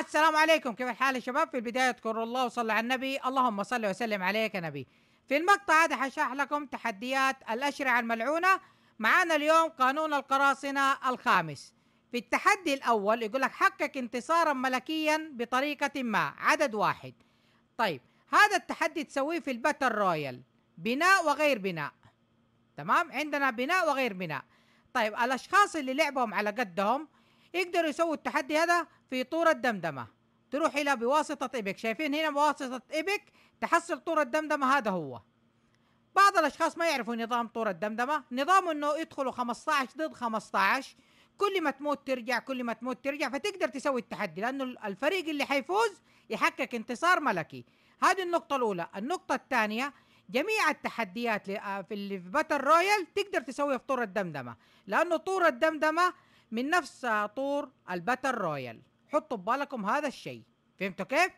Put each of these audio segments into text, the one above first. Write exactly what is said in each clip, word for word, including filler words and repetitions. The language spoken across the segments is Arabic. السلام عليكم، كيف الحال يا شباب؟ في البداية اذكروا الله وصلوا على النبي، اللهم صل وسلم عليك يا نبي. في المقطع هذا هشرح لكم تحديات الأشرعة الملعونة. معانا اليوم قانون القراصنة الخامس. في التحدي الأول يقول لك حقق انتصارا ملكيا بطريقة ما، عدد واحد. طيب هذا التحدي تسويه في الباتل رويال، بناء وغير بناء. تمام، عندنا بناء وغير بناء. طيب الأشخاص اللي لعبهم على قدهم يقدروا يسووا التحدي هذا في طور الدمدمة، تروح إلى بواسطة إيبك. شايفين هنا بواسطة إيبك تحصل طور الدمدمة، هذا هو. بعض الأشخاص ما يعرفوا نظام طور الدمدمة، نظامه إنه يدخلوا خمسة عشر ضد خمسة عشر، كل ما تموت ترجع كل ما تموت ترجع، فتقدر تسوي التحدي لأنه الفريق اللي حيفوز يحقق انتصار ملكي. هذه النقطة الأولى. النقطة الثانية، جميع التحديات في باتل رويال تقدر تسويها في طور الدمدمة، لأنه طور الدمدمة من نفس طور الباتل رويال، حطوا ببالكم هذا الشيء. فهمتوا كيف؟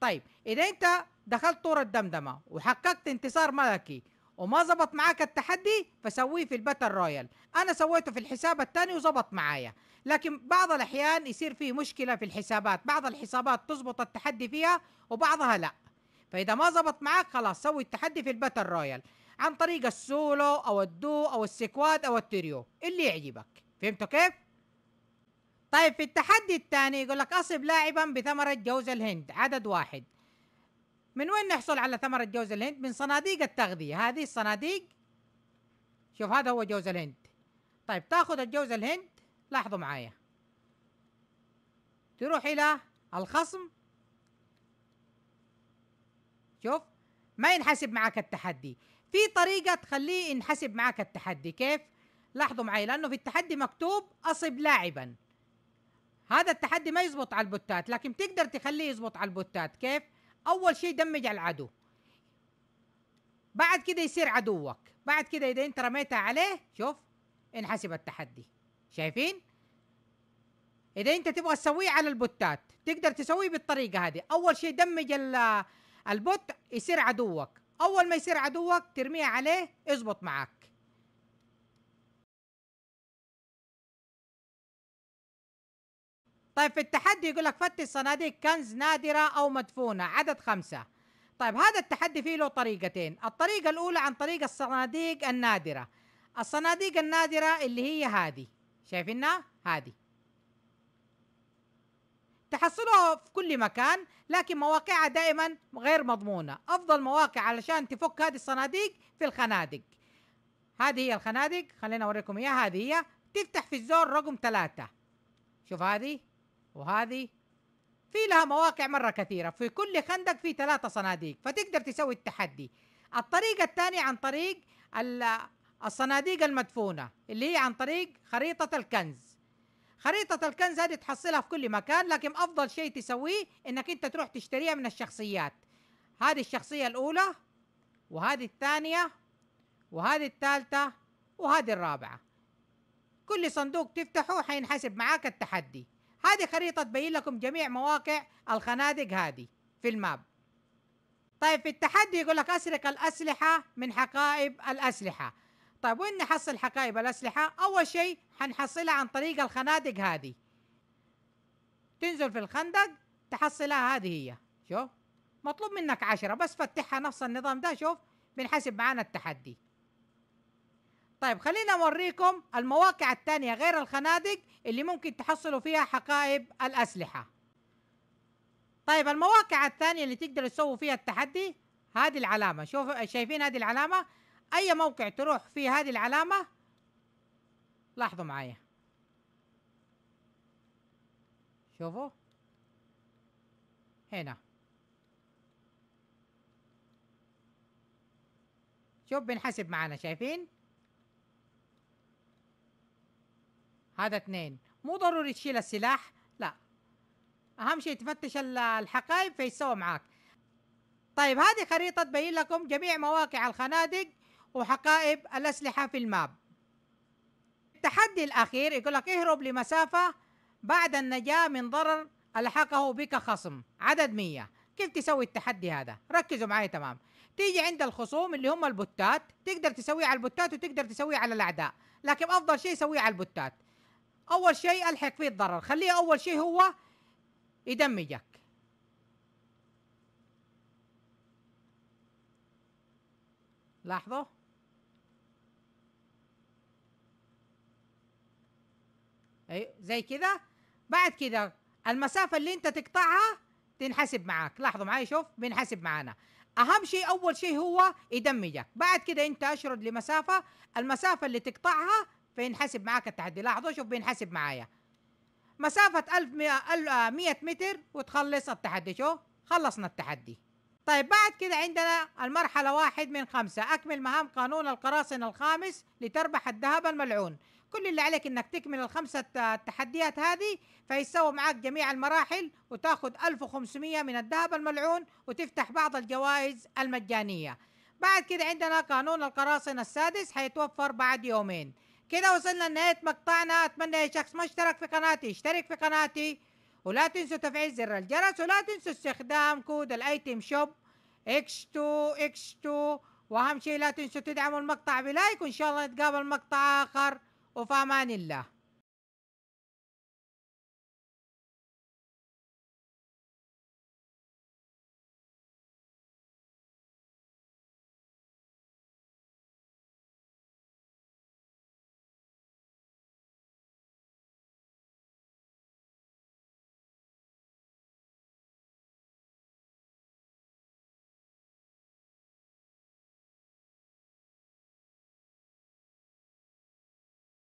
طيب إذا أنت دخلت طور الدمدمة وحققت انتصار ملكي وما زبط معاك التحدي فسويه في الباتل رويال. أنا سويته في الحساب الثاني وزبط معايا، لكن بعض الأحيان يصير فيه مشكلة في الحسابات، بعض الحسابات تزبط التحدي فيها وبعضها لا. فإذا ما زبط معاك خلاص سوي التحدي في الباتل رويال عن طريق السولو أو الدو أو السكواد أو التريو اللي يعجبك. فهمتوا كيف؟ طيب في التحدي الثاني يقول لك أصب لاعبا بثمرة جوز الهند، عدد واحد. من وين نحصل على ثمرة جوز الهند؟ من صناديق التغذية، هذه الصناديق. شوف هذا هو جوز الهند. طيب تاخذ الجوز الهند، لاحظوا معايا، تروح إلى الخصم، شوف ما ينحسب معك التحدي. في طريقة تخليه ينحسب معك التحدي، كيف؟ لاحظوا معايا، لأنه في التحدي مكتوب أصب لاعبا. هذا التحدي ما يزبط على البوتات، لكن تقدر تخليه يزبط على البوتات. كيف؟ أول شيء دمج على العدو، بعد كده يصير عدوك، بعد كده إذا أنت رميتها عليه شوف انحسب التحدي. شايفين؟ إذا أنت تبغى تسويه على البوتات تقدر تسويه بالطريقة هذه، أول شيء دمج البوت يصير عدوك، أول ما يصير عدوك ترميه عليه يزبط معك. طيب في التحدي يقول لك فتش صناديق كنز نادرة أو مدفونة، عدد خمسة. طيب هذا التحدي فيه له طريقتين، الطريقة الأولى عن طريق الصناديق النادرة. الصناديق النادرة اللي هي هذه، شايفينها؟ هذه تحصلها في كل مكان، لكن مواقعها دائما غير مضمونة. أفضل مواقع علشان تفك هذه الصناديق في الخنادق، هذه هي الخنادق، خلينا أوريكم إياها. هذه هي، تفتح في الزون رقم ثلاثة، شوف هذه وهذه، في لها مواقع مرة كثيرة، في كل خندق في ثلاثة صناديق، فتقدر تسوي التحدي. الطريقة الثانية عن طريق الصناديق المدفونة اللي هي عن طريق خريطة الكنز. خريطة الكنز هذه تحصلها في كل مكان، لكن أفضل شيء تسويه إنك أنت تروح تشتريها من الشخصيات. هذه الشخصية الأولى، وهذه الثانية، وهذه الثالثة، وهذه الرابعة. كل صندوق تفتحه حينحسب معاك التحدي. هذه خريطة تبين لكم جميع مواقع الخنادق هذه في الماب. طيب في التحدي يقول لك أسرق الأسلحة من حقائب الأسلحة. طيب وين نحصل حقائب الأسلحة؟ أول شيء حنحصلها عن طريق الخنادق هذه، تنزل في الخندق تحصلها، هذه هي. شوف مطلوب منك عشرة بس، فتحها نفس النظام ده، شوف بنحسب معانا التحدي. طيب خلينا أوريكم المواقع الثانية غير الخنادق اللي ممكن تحصلوا فيها حقائب الأسلحة. طيب المواقع الثانية اللي تقدروا تسووا فيها التحدي هذه العلامة، شوف شايفين هذه العلامة؟ أي موقع تروح فيه هذه العلامة، لاحظوا معايا، شوفوا هنا، شوف بنحسب معانا، شايفين؟ هذا اثنين. مو ضروري تشيل السلاح، لا، اهم شيء تفتش الحقائب فيسوى معاك. طيب هذه خريطة تبين لكم جميع مواقع الخنادق وحقائب الاسلحة في الماب. التحدي الاخير يقول لك اهرب لمسافة بعد النجاة من ضرر ألحقه بك خصم، عدد مية. كيف تسوي التحدي هذا؟ ركزوا معي تمام. تيجي عند الخصوم اللي هم البوتات، تقدر تسويه على البوتات وتقدر تسويه على الاعداء، لكن افضل شيء سويه على البوتات. اول شيء الحق فيه الضرر، خليه اول شيء هو يدمجك. لاحظوا اي زي كذا. بعد كذا المسافه اللي انت تقطعها تنحسب معاك. لاحظوا معي، شوف بينحسب معانا. اهم شيء اول شيء هو يدمجك، بعد كده انت اشرد لمسافه، المسافه اللي تقطعها فينحسب معاك التحدي. لاحظوا شوف بينحسب معايا مسافه ألف ومئة متر وتخلص التحدي. شوف خلصنا التحدي. طيب بعد كده عندنا المرحله واحد من خمسه، اكمل مهام قانون القراصنه الخامس لتربح الذهب الملعون. كل اللي عليك انك تكمل الخمسه التحديات هذه فيسوى معاك جميع المراحل وتاخذ ألف وخمسمئة من الذهب الملعون وتفتح بعض الجوائز المجانيه. بعد كده عندنا قانون القراصنه السادس حيتوفر بعد يومين. كده وصلنا لنهايه مقطعنا. اتمنى يا شخص ما اشترك في قناتي اشترك في قناتي، ولا تنسوا تفعيل زر الجرس، ولا تنسوا استخدام كود الايتم شوب إكس تو إكس تو، واهم شيء لا تنسوا تدعموا المقطع بلايك، وان شاء الله نتقابل مقطع اخر، وفي امان الله.